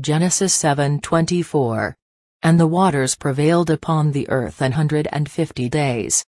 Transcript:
Genesis 7:24. And the waters prevailed upon the earth 150 days.